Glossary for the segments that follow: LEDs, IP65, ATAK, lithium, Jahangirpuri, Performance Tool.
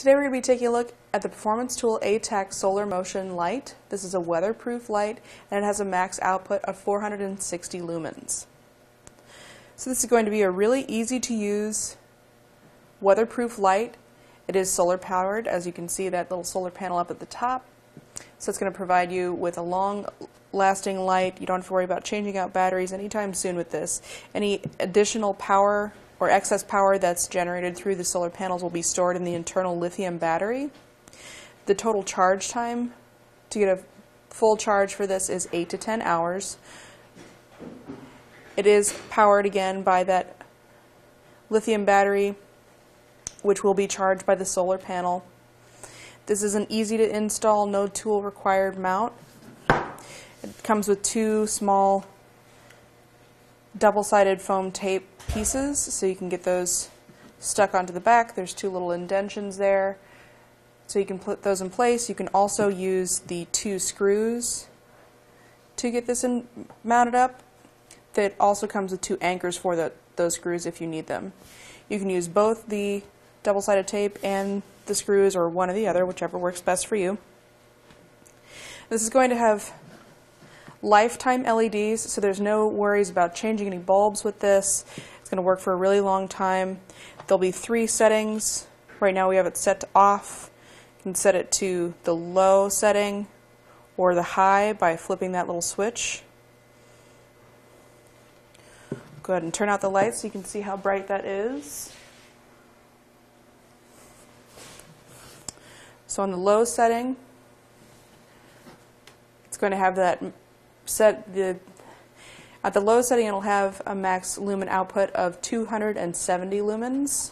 Today we're going to be taking a look at the Performance Tool ATAK Solar Motion light. This is a weatherproof light and it has a max output of 460 lumens. So this is going to be a really easy to use weatherproof light. It is solar powered, as you can see that little solar panel up at the top. So it's going to provide you with a long lasting light. You don't have to worry about changing out batteries anytime soon with this. Any additional power or excess power that's generated through the solar panels will be stored in the internal lithium battery. The total charge time to get a full charge for this is 8 to 10 hours. It is powered again by that lithium battery, which will be charged by the solar panel. This is an easy to install, no tool required mount. It comes with two small double-sided foam tape pieces, so you can get those stuck onto the back. There's two little indentions there, so you can put those in place. You can also use the two screws to get this mounted up. That also comes with two anchors for those screws if you need them. You can use both the double-sided tape and the screws, or one or the other, whichever works best for you. This is going to have lifetime LEDs, so there's no worries about changing any bulbs with this. It's going to work for a really long time. There'll be three settings. Right now we have it set to off. You can set it to the low setting or the high by flipping that little switch. Go ahead and turn out the lights so you can see how bright that is. So on the low setting, it's going to have that at the low setting, it'll have a max lumen output of 270 lumens.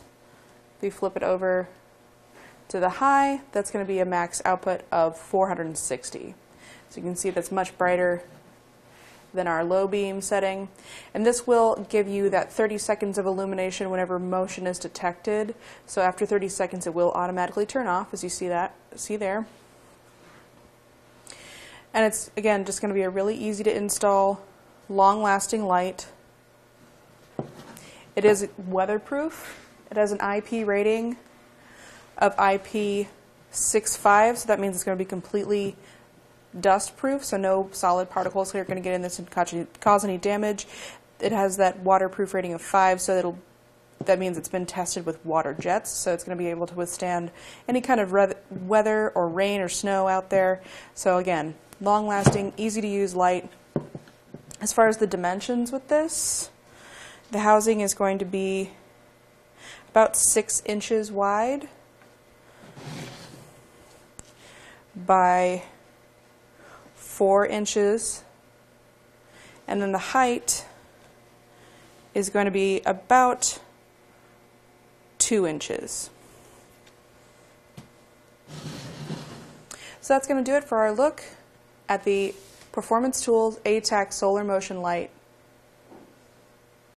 If you flip it over to the high, that's going to be a max output of 460. So you can see that's much brighter than our low beam setting. And this will give you that 30 seconds of illumination whenever motion is detected. So after 30 seconds, it will automatically turn off, as you see there. And it's, again, just going to be a really easy to install, long-lasting light. It is weatherproof. It has an IP rating of IP65, so that means it's going to be completely dust-proof, so no solid particles are going to get in this and cause any damage. It has that waterproof rating of 5, so that means it's been tested with water jets, so it's going to be able to withstand any kind of weather or rain or snow out there. So again, long-lasting, easy-to-use light. As far as the dimensions with this, the housing is going to be about 6 inches wide by 4 inches, and then the height is going to be about 2 inches. So that's going to do it for our look at the Performance Tool ATAK Solar Motion Light.